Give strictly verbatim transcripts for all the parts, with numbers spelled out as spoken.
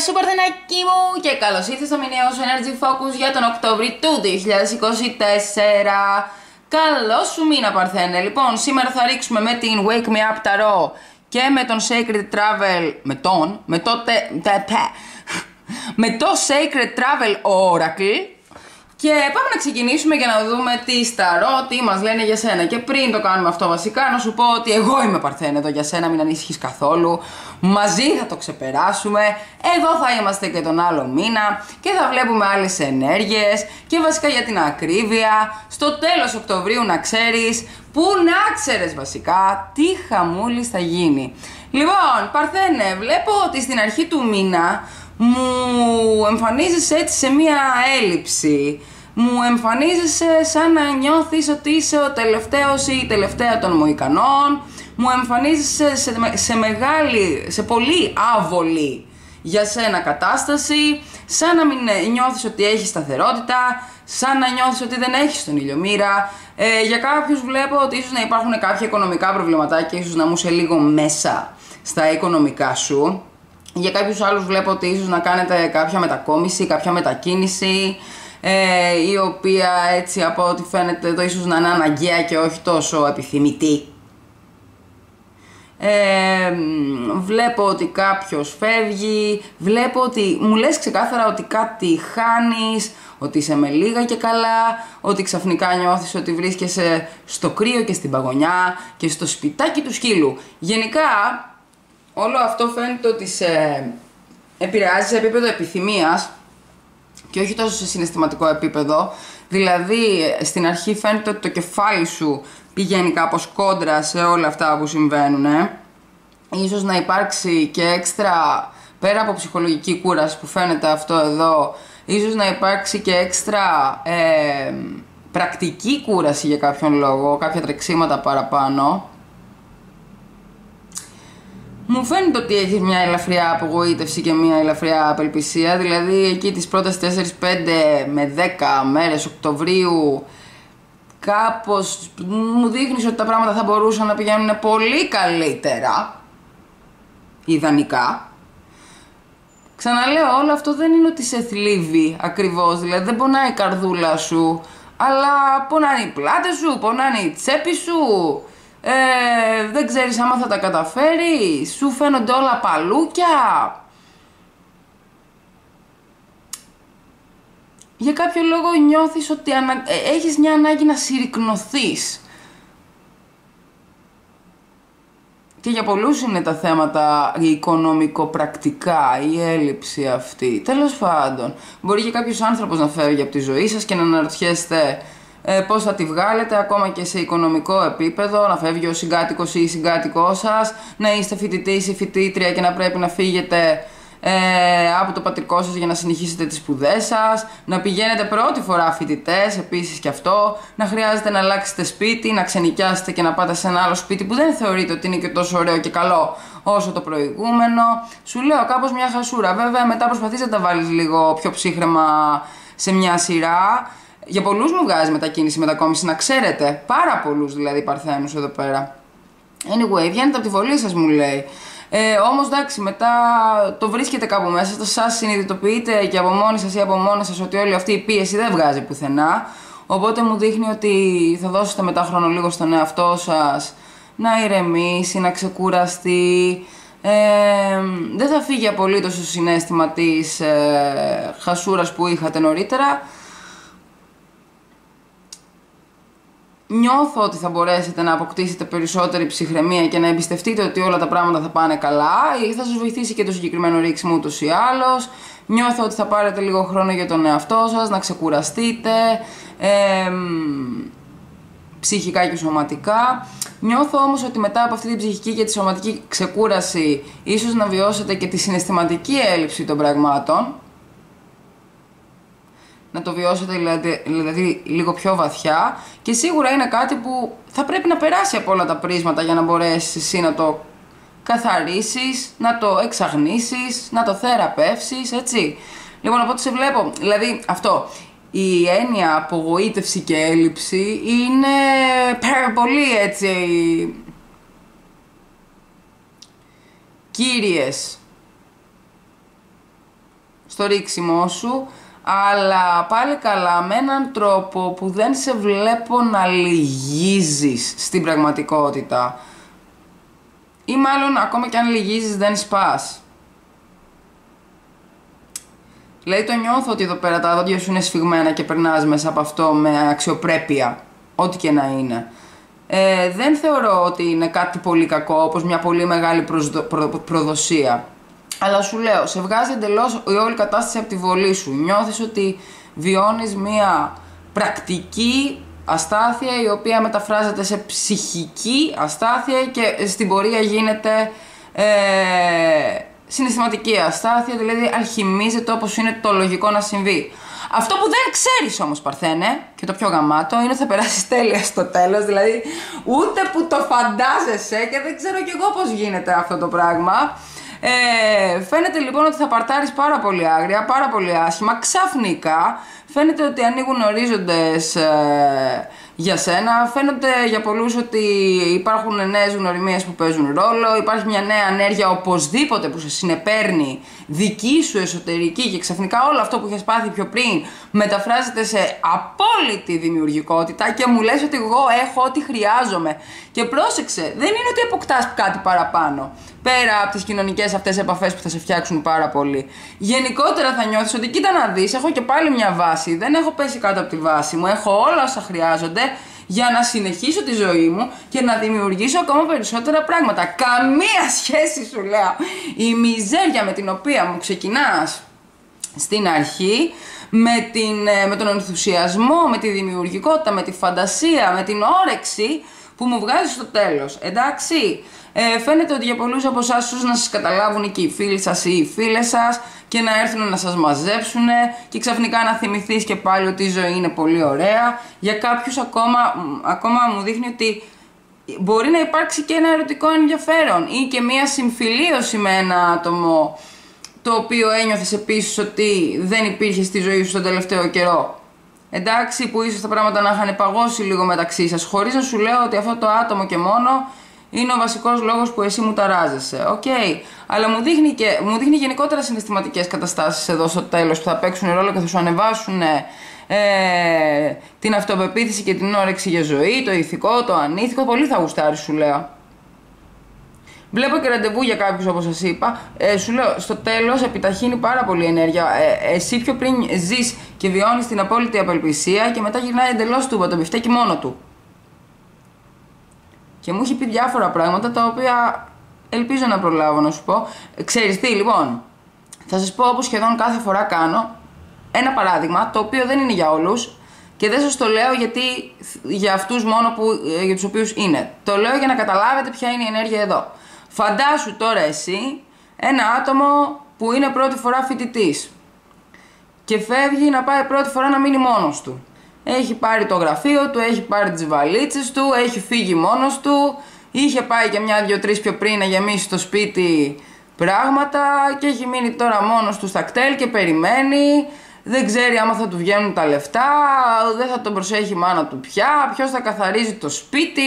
Γεια σου Παρθενάκι μου και καλώς ήρθες στο μηνιαίο σου Energy Focus για τον Οκτώβρη του δύο χιλιάδες είκοσι τέσσερα. Καλό σου μήνα Παρθένε. Λοιπόν, σήμερα θα ρίξουμε με την Wake Me Up Tarot και με τον Sacred Travel, με τον, με το, τε, τε, τε, με το Sacred Travel Oracle. Και πάμε να ξεκινήσουμε για να δούμε τι ταρό, τι μας λένε για σένα. Και πριν το κάνουμε αυτό, βασικά να σου πω ότι εγώ είμαι Παρθένε εδώ για σένα, μην ανησυχείς καθόλου. Μαζί θα το ξεπεράσουμε. Εδώ θα είμαστε και τον άλλο μήνα και θα βλέπουμε άλλες ενέργειες. Και βασικά για την ακρίβεια, στο τέλος Οκτωβρίου να ξέρεις, που να ξέρεις βασικά τι χαμούλης θα γίνει. Λοιπόν, Παρθένε, βλέπω ότι στην αρχή του μήνα μου εμφανίζεσαι έτσι σε μία έλλειψη. Μου εμφανίζεσαι σαν να νιώθεις ότι είσαι ο τελευταίος ή η τελευταία των Μοϊκανών. Μου εμφανίζεσαι σε, σε μεγάλη, σε πολύ άβολη για σένα κατάσταση. Σαν να μην νιώθεις ότι έχεις σταθερότητα, σαν να νιώθεις ότι δεν έχεις τον ηλιομήρα. Ε, για κάποιους βλέπω ότι ίσως να υπάρχουν κάποια οικονομικά προβληματάκια, ίσως να μου είσαι λίγο μέσα στα οικονομικά σου. Για κάποιους άλλους βλέπω ότι ίσως να κάνετε κάποια μετακόμιση, κάποια μετακίνηση, ε, η οποία έτσι από ό,τι φαίνεται εδώ ίσως να είναι αναγκαία και όχι τόσο επιθυμητή. Ε, βλέπω ότι κάποιος φεύγει, βλέπω ότι μου λες ξεκάθαρα ότι κάτι χάνεις, ότι είσαι με λίγα και καλά, ότι ξαφνικά νιώθεις ότι βρίσκεσαι στο κρύο και στην παγωνιά και στο σπιτάκι του σκύλου. Γενικά όλο αυτό φαίνεται ότι σε επηρεάζει σε επίπεδο επιθυμίας και όχι τόσο σε συναισθηματικό επίπεδο. Δηλαδή στην αρχή φαίνεται ότι το κεφάλι σου πηγαίνει κάπως κόντρα σε όλα αυτά που συμβαίνουν. Ε. Ίσως να υπάρξει και έξτρα, πέρα από ψυχολογική κούραση που φαίνεται αυτό εδώ, ίσως να υπάρξει και έξτρα ε, πρακτική κούραση για κάποιον λόγο, κάποια τρεξίματα παραπάνω. Μου φαίνεται ότι έχεις μια ελαφριά απογοήτευση και μια ελαφριά απελπισία. Δηλαδή εκεί τις πρώτες τέσσερις πέντε με δέκα μέρες Οκτωβρίου κάπως μου δείχνεις ότι τα πράγματα θα μπορούσαν να πηγαίνουν πολύ καλύτερα, ιδανικά. Ξαναλέω, όλο αυτό δεν είναι ότι σε θλίβει ακριβώς, δηλαδή δεν πονάει η καρδούλα σου, αλλά πονάνε οι πλάτες σου, πονάνε η τσέπη σου. Ε, δεν ξέρεις άμα θα τα καταφέρει, σου φαίνονται όλα παλούκια. Για κάποιο λόγο νιώθεις ότι ανα... έχεις μια ανάγκη να συρρικνωθείς. Και για πολλούς είναι τα θέματα οικονομικοπρακτικά, η έλλειψη αυτή. Τέλος πάντων, μπορεί και κάποιος άνθρωπος να φεύγει από τη ζωή σας και να αναρωτιέστε Ε, πώς θα τη βγάλετε, ακόμα και σε οικονομικό επίπεδο, να φεύγει ο συγκάτοικος ή η συγκάτοικό σας, να είστε φοιτητής ή φοιτήτρια και να πρέπει να φύγετε ε, από το πατρικό σας για να συνεχίσετε τις σπουδές σας, να πηγαίνετε πρώτη φορά φοιτητές, επίσης και αυτό, να χρειάζεται να αλλάξετε σπίτι, να ξενικιάσετε και να πάτε σε ένα άλλο σπίτι που δεν θεωρείτε ότι είναι και τόσο ωραίο και καλό όσο το προηγούμενο. Σου λέω, κάπως μια χασούρα. Βέβαια, μετά προσπαθείς να τα βάλεις λίγο πιο ψύχρεμα σε μια σειρά. Για πολλούς μου βγάζει μετακίνηση, μετακόμιση, να ξέρετε. Πάρα πολλούς δηλαδή Παρθένους εδώ πέρα. Anyway, βγαίνετε από τη βολή σας μου λέει. Ε, όμως εντάξει, μετά το βρίσκετε κάπου μέσα, το σας συνειδητοποιείτε και από μόνοι σας ή από μόνοι σας ότι όλη αυτή η πίεση δεν βγάζει πουθενά. Οπότε μου δείχνει ότι θα δώσετε μετά χρόνο λίγο στον εαυτό σας να ηρεμήσει, να ξεκουραστεί. Ε, δεν θα φύγει απολύτως το συναίσθημα της ε, χασούρας που είχατε νωρίτερα. Νιώθω ότι θα μπορέσετε να αποκτήσετε περισσότερη ψυχραιμία και να εμπιστευτείτε ότι όλα τα πράγματα θα πάνε καλά. Θα σας βοηθήσει και το συγκεκριμένο ρίξιμο ούτως ή άλλως. Νιώθω ότι θα πάρετε λίγο χρόνο για τον εαυτό σας, να ξεκουραστείτε ε, ψυχικά και σωματικά. Νιώθω όμως ότι μετά από αυτή την ψυχική και τη σωματική ξεκούραση ίσως να βιώσετε και τη συναισθηματική έλλειψη των πραγμάτων. Να το βιώσετε δηλαδή, δηλαδή λίγο πιο βαθιά και σίγουρα είναι κάτι που θα πρέπει να περάσει από όλα τα πρίσματα για να μπορέσεις εσύ να το καθαρίσεις, να το εξαγνίσεις, να το θεραπεύσεις, έτσι. Λοιπόν, από ό,τι σε βλέπω, δηλαδή αυτό, η έννοια απογοήτευση και έλλειψη είναι πολύ έτσι κύριες στο ρίξιμό σου, αλλά πάλι καλά με έναν τρόπο που δεν σε βλέπω να λυγίζεις στην πραγματικότητα. Ή μάλλον ακόμα και αν λυγίζεις δεν σπάς. Λέει το νιώθω ότι εδώ πέρα τα δόντια σου είναι σφιγμένα και περνάς μέσα από αυτό με αξιοπρέπεια, ό,τι και να είναι. Ε, δεν θεωρώ ότι είναι κάτι πολύ κακό, όπως μια πολύ μεγάλη προσδο, προ, προδοσία. Αλλά σου λέω, σε βγάζει εντελώς η όλη κατάσταση από τη βολή σου. Νιώθεις ότι βιώνεις μια πρακτική αστάθεια, η οποία μεταφράζεται σε ψυχική αστάθεια και στην πορεία γίνεται ε, συναισθηματική αστάθεια, δηλαδή αλχημίζεται όπως είναι το λογικό να συμβεί. Αυτό που δεν ξέρεις όμως, Παρθένε, και το πιο γαμάτο, είναι ότι θα περάσεις τέλεια στο τέλος, δηλαδή ούτε που το φαντάζεσαι και δεν ξέρω κι εγώ πώς γίνεται αυτό το πράγμα. Ε, φαίνεται λοιπόν ότι θα παρτάρεις πάρα πολύ άγρια, πάρα πολύ άσχημα, ξαφνικά. Φαίνεται ότι ανοίγουν ορίζοντες ε, για σένα, φαίνονται για πολλούς ότι υπάρχουν νέες γνωριμίες που παίζουν ρόλο, υπάρχει μια νέα ανέργεια οπωσδήποτε που σε συνεπέρνει δική σου εσωτερική και ξαφνικά όλο αυτό που είχες πάθει πιο πριν μεταφράζεται σε απόλυτη δημιουργικότητα και μου λες ότι εγώ έχω ό,τι χρειάζομαι. Και πρόσεξε, δεν είναι ότι αποκτάς κάτι παραπάνω, πέρα από τις κοινωνικές αυτές επαφές που θα σε φτιάξουν πάρα πολύ. Γενικότερα θα νιώθεις ότι κοίτα να δεις, έχω και πάλι μια βάση, δεν έχω πέσει κάτω από τη βάση μου, έχω όλα όσα χρειάζονται για να συνεχίσω τη ζωή μου και να δημιουργήσω ακόμα περισσότερα πράγματα. Καμία σχέση σου λέω, η μιζέρια με την οποία μου ξεκινάς στην αρχή, με, την, με τον ενθουσιασμό, με τη δημιουργικότητα, με τη φαντασία, με την όρεξη που μου βγάζει στο τέλος, εντάξει. Ε, φαίνεται ότι για πολλούς από εσάς ίσως να σας καταλάβουν και οι φίλοι σας ή οι φίλες σας και να έρθουν να σας μαζέψουν και ξαφνικά να θυμηθείς και πάλι ότι η ζωή είναι πολύ ωραία. Για κάποιους ακόμα, ακόμα μου δείχνει ότι μπορεί να υπάρξει και ένα ερωτικό ενδιαφέρον ή και μια συμφιλίωση με ένα άτομο το οποίο ένιωθες επίσης ότι δεν υπήρχε στη ζωή σου τον τελευταίο καιρό. Εντάξει, που ίσως τα πράγματα να είχαν παγώσει λίγο μεταξύ σας, χωρίς να σου λέω ότι αυτό το άτομο και μόνο είναι ο βασικός λόγος που εσύ μου ταράζεσαι. Οκ. Okay. Αλλά μου δείχνει, και, μου δείχνει γενικότερα συναισθηματικές καταστάσεις εδώ στο τέλος που θα παίξουν ρόλο και θα σου ανεβάσουν ε, την αυτοπεποίθηση και την όρεξη για ζωή, το ηθικό, το ανήθικο. Πολύ θα γουστάρεις, σου λέω. Βλέπω και ραντεβού για κάποιους, όπως σας είπα. Ε, σου λέω, στο τέλος επιταχύνει πάρα πολύ ενέργεια. Ε, εσύ πιο πριν ζεις και βιώνεις την απόλυτη απελπισία και μετά γυρνάει εντελώς του το μπιφτέκι μόνο του. Και μου έχει πει διάφορα πράγματα τα οποία ελπίζω να προλάβω να σου πω. Ξέρεις τι, λοιπόν, θα σας πω όπως σχεδόν κάθε φορά κάνω ένα παράδειγμα το οποίο δεν είναι για όλους και δεν σας το λέω γιατί για αυτούς μόνο που, για τους οποίους είναι. Το λέω για να καταλάβετε ποια είναι η ενέργεια εδώ. Φαντάσου τώρα εσύ ένα άτομο που είναι πρώτη φορά φοιτητής και φεύγει να πάει πρώτη φορά να μείνει μόνος του. Έχει πάρει το γραφείο του, έχει πάρει τις βαλίτσες του, έχει φύγει μόνος του, είχε πάει και μια-δυο-τρεις πιο πριν να γεμίσει το σπίτι πράγματα και έχει μείνει τώρα μόνος του στα κτέλ και περιμένει, δεν ξέρει άμα θα του βγαίνουν τα λεφτά, δεν θα τον προσέχει η μάνα του πια, ποιος θα καθαρίζει το σπίτι,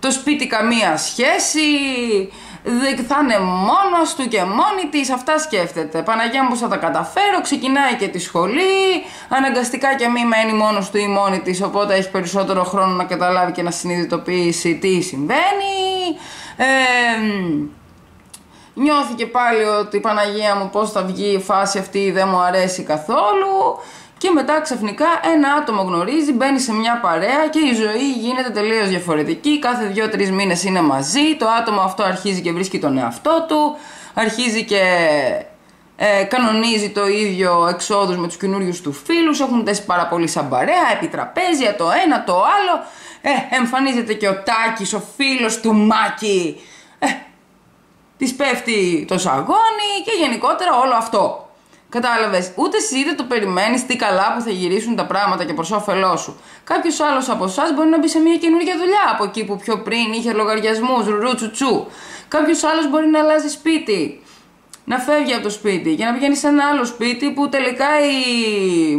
το σπίτι καμία σχέση, θα είναι μόνος του και μόνη της, αυτά σκέφτεται. Παναγιά μου πώς θα τα καταφέρω, ξεκινάει και τη σχολή, αναγκαστικά και μη μένει μόνος του ή μόνη της, οπότε έχει περισσότερο χρόνο να καταλάβει και να συνειδητοποιήσει τι συμβαίνει. Ε, νιώθει και πάλι ότι Παναγία μου πώς θα βγει η φάση αυτή, δεν μου αρέσει καθόλου. Και μετά ξαφνικά ένα άτομο γνωρίζει, μπαίνει σε μια παρέα και η ζωή γίνεται τελείως διαφορετική. Κάθε δύο-τρεις μήνες είναι μαζί, το άτομο αυτό αρχίζει και βρίσκει τον εαυτό του, αρχίζει και ε, κανονίζει το ίδιο εξόδους με τους καινούριους του φίλους, έχουν τέσει πάρα πολύ σαν παρέα, επιτραπέζια, το ένα, το άλλο. Ε, εμφανίζεται και ο Τάκης, ο φίλος του Μάκη, ε, της πέφτει το σαγόνι και γενικότερα όλο αυτό. Κατάλαβες, ούτε εσύ είτε το περιμένεις τι καλά που θα γυρίσουν τα πράγματα και προς όφελός σου. Κάποιος άλλος από εσάς μπορεί να μπει σε μια καινούργια δουλειά από εκεί που πιο πριν είχε λογαριασμούς, ρουρού τσουτσού. Κάποιος άλλος μπορεί να αλλάζει σπίτι, να φεύγει από το σπίτι και να πηγαίνει σε ένα άλλο σπίτι που τελικά η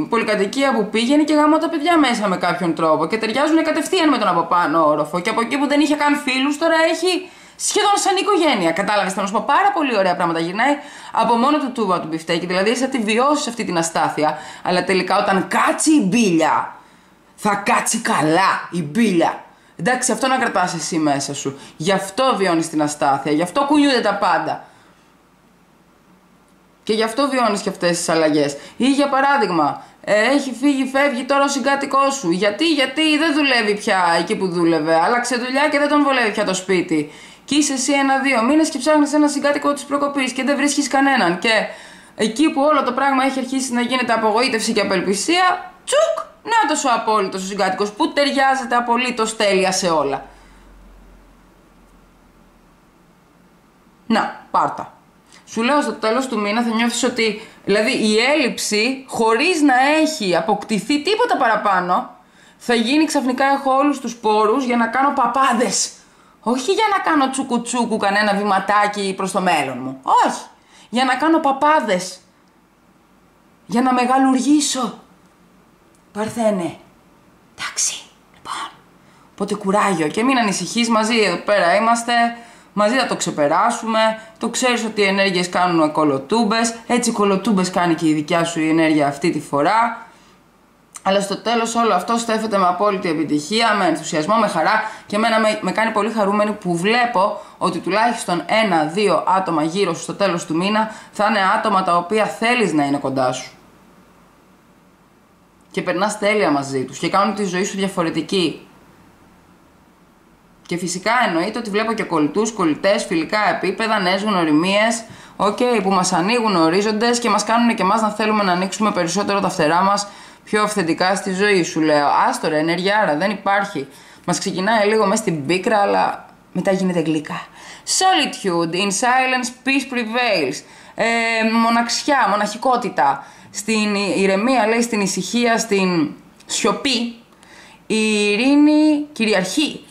πολυκατοικία που πήγαινε και γαμώ τα παιδιά μέσα με κάποιον τρόπο και ταιριάζουν κατευθείαν με τον από πάνω όροφο και από εκεί που δεν είχε καν φίλους τώρα έχει σχεδόν σαν οικογένεια. Κατάλαβες, θα μας πω, πάρα πολύ ωραία πράγματα. Γυρνάει από μόνο του τούβα του μπιφτέκι, δηλαδή εσύ θα τη βιώσεις αυτή την αστάθεια. Αλλά τελικά όταν κάτσει η μπίλια, θα κάτσει καλά η μπίλια. Εντάξει, αυτό να κρατάς εσύ μέσα σου. Γι' αυτό βιώνεις την αστάθεια, γι' αυτό κουνιούνται τα πάντα. Και γι' αυτό βιώνεις και αυτές τις αλλαγές. Ή για παράδειγμα, έχει φύγει, φεύγει τώρα ο συγκάτοικός σου. Γιατί, γιατί δεν δουλεύει πια εκεί που δούλευε. Άλλαξε δουλειά και δεν τον βολεύει πια το σπίτι. Και είσαι εσύ ένα-δύο μήνες και ψάχνεις ένα συγκάτοικο της προκοπής και δεν βρίσκεις κανέναν. Και εκεί που όλο το πράγμα έχει αρχίσει να γίνεται απογοήτευση και απελπισία, τσουκ! Νάτος ο απόλυτος ο συγκάτοικος που ταιριάζεται απολύτως τέλεια σε όλα. Να, πάρτα. Σου λέω στο τέλος του μήνα θα νιώθεις ότι, δηλαδή η έλλειψη χωρίς να έχει αποκτηθεί τίποτα παραπάνω, θα γίνει ξαφνικά έχω όλους τους πόρους για να κάνω παπάδες. Όχι για να κάνω τσούκου τσούκου κανένα βηματάκι προς το μέλλον μου. Όχι. Για να κάνω παπάδες. Για να μεγαλουργήσω. Παρθένε. Εντάξει. Λοιπόν. Οπότε κουράγιο και μην ανησυχείς, μαζί εδώ πέρα είμαστε. Μαζί θα το ξεπεράσουμε, το ξέρεις ότι οι ενέργειες κάνουν κολοτούμπες, έτσι κολοτούμπες κάνει και η δικιά σου η ενέργεια αυτή τη φορά. Αλλά στο τέλος όλο αυτό στέφεται με απόλυτη επιτυχία, με ενθουσιασμό, με χαρά και εμένα με, με κάνει πολύ χαρούμενη που βλέπω ότι τουλάχιστον ένα-δύο άτομα γύρω σου στο τέλος του μήνα θα είναι άτομα τα οποία θέλεις να είναι κοντά σου. Και περνάς τέλεια μαζί τους και κάνουν τη ζωή σου διαφορετική. Και φυσικά εννοείται ότι βλέπω και κολλητούς, κολλητές, φιλικά επίπεδα, νέες γνωριμίες, okay, που μας ανοίγουν ορίζοντες και μας κάνουν και εμάς να θέλουμε να ανοίξουμε περισσότερο τα φτερά μας πιο αυθεντικά στη ζωή σου. Λέω, άστορα, ενεργιάρα, δεν υπάρχει. Μας ξεκινάει λίγο μέσα στην πίκρα, αλλά μετά γίνεται γλυκά. Solitude, in silence, peace prevails. Ε, μοναξιά, μοναχικότητα. Στην ηρεμία, λέει, στην ησυχία, στην σιωπή. Η ειρήνη κυριαρχεί.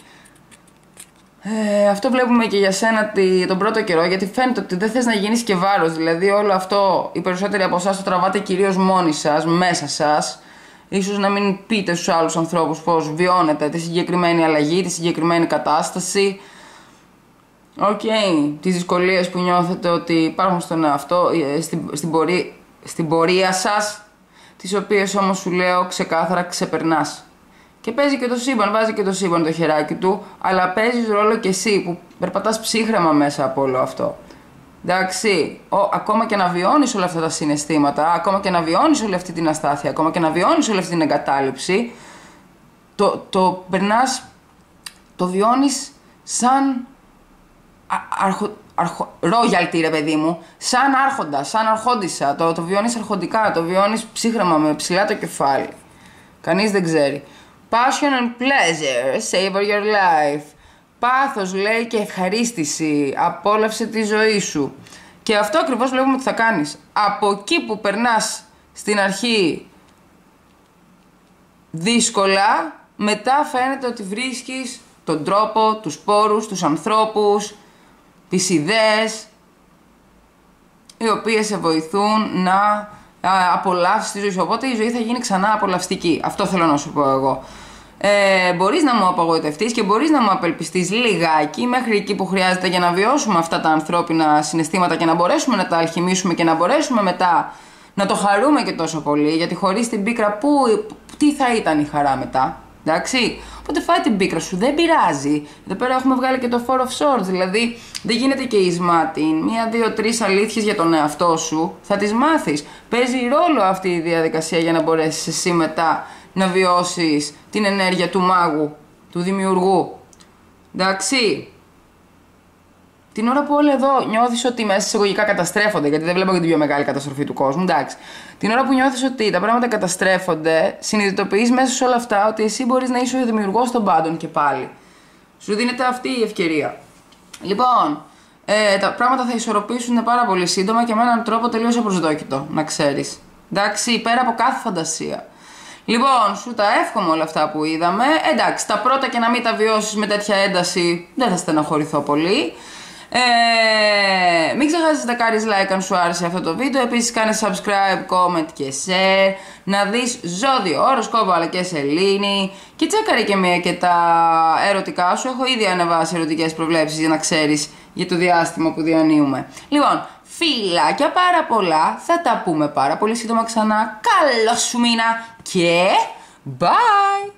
Ε, αυτό βλέπουμε και για σένα τον πρώτο καιρό, γιατί φαίνεται ότι δεν θες να γίνεις και βάρος. Δηλαδή όλο αυτό οι περισσότεροι από εσάς το τραβάτε κυρίως μόνοι σας, μέσα σας. Ίσως να μην πείτε στους άλλους ανθρώπους πώς βιώνετε τη συγκεκριμένη αλλαγή, τη συγκεκριμένη κατάσταση. Οκ, okay, τις δυσκολίες που νιώθετε ότι υπάρχουν στον εαυτό, στην, στην, πορεία, στην πορεία σας, τις οποίες όμως σου λέω ξεκάθαρα ξεπερνάς. Και παίζει και το σύμπαν, βάζει και το σύμπαν το χεράκι του, αλλά παίζεις ρόλο και εσύ που περπατάς ψύχραμα μέσα από όλο αυτό. Εντάξει, ο, ακόμα και να βιώνεις όλα αυτά τα συναισθήματα, ακόμα και να βιώνεις όλη αυτή την αστάθεια, ακόμα και να βιώνεις όλη αυτή την εγκατάλειψη, το, το περνάς, το βιώνεις σαν αρχο, αρχο, ρόγιαλτη, ρε παιδί μου, σαν άρχοντα, σαν αρχόντισσα, το, το βιώνεις αρχοντικά, το βιώνεις ψύχραμα με ψηλά το κεφάλι. Κανείς δεν ξέρει. Passion and pleasure, savor your life. Πάθος, λέει, και ευχαρίστηση, απόλαυσε τη ζωή σου. Και αυτό ακριβώς βλέπουμε ότι θα κάνεις. Από εκεί που περνάς στην αρχή δύσκολα, μετά φαίνεται ότι βρίσκεις τον τρόπο, τους πόρους, τους ανθρώπους, τις ιδέες, οι οποίες σε βοηθούν να απολαύσεις τη ζωή σου, οπότε η ζωή θα γίνει ξανά απολαυστική. Αυτό θέλω να σου πω εγώ. Ε, μπορείς να μου απογοητευτείς και μπορείς να μου απελπιστείς λιγάκι μέχρι εκεί που χρειάζεται για να βιώσουμε αυτά τα ανθρώπινα συναισθήματα και να μπορέσουμε να τα αλχημίσουμε και να μπορέσουμε μετά να το χαρούμε και τόσο πολύ, γιατί χωρίς την πίκρα που, τι θα ήταν η χαρά μετά, εντάξει. Οπότε φάει την πίκρα σου, δεν πειράζει. Εδώ πέρα έχουμε βγάλει και το Four of Swords, δηλαδή δεν γίνεται και η Σμάτιν. Μία, δύο, τρεις αλήθειες για τον εαυτό σου θα τις μάθεις. Παίζει ρόλο αυτή η διαδικασία για να μπορέσεις εσύ μετά να βιώσεις την ενέργεια του μάγου, του δημιουργού. Εντάξει. Την ώρα που όλα εδώ νιώθεις ότι μέσα εισαγωγικά καταστρέφονται, γιατί δεν βλέπω και την πιο μεγάλη καταστροφή του κόσμου, εντάξει. Την ώρα που νιώθεις ότι τα πράγματα καταστρέφονται, συνειδητοποιείς μέσα σε όλα αυτά ότι εσύ μπορείς να είσαι ο δημιουργός των πάντων και πάλι. Σου δίνεται αυτή η ευκαιρία. Λοιπόν, ε, τα πράγματα θα ισορροπήσουν πάρα πολύ σύντομα και με έναν τρόπο τελείως απροσδόκητο, να ξέρεις. Εντάξει, πέρα από κάθε φαντασία. Λοιπόν, σου τα εύχομαι όλα αυτά που είδαμε. Εντάξει, τα πρώτα και να μην τα βιώσεις με τέτοια ένταση, δεν θα στεναχωρηθώ πολύ. Ε, μην ξεχάσεις να κάνεις like αν σου άρεσε αυτό το βίντεο. Επίσης κάνε subscribe, comment και share. Να δεις ζώδιο, οροσκόπο αλλά και σελήνη. Και τσέκαρε και μία και τα ερωτικά σου. Έχω ήδη ανεβάσει ερωτικές προβλέψεις για να ξέρεις για το διάστημα που διανύουμε. Λοιπόν, φιλάκια πάρα πολλά. Θα τα πούμε πάρα πολύ σύντομα ξανά. Καλό σου μήνα και bye!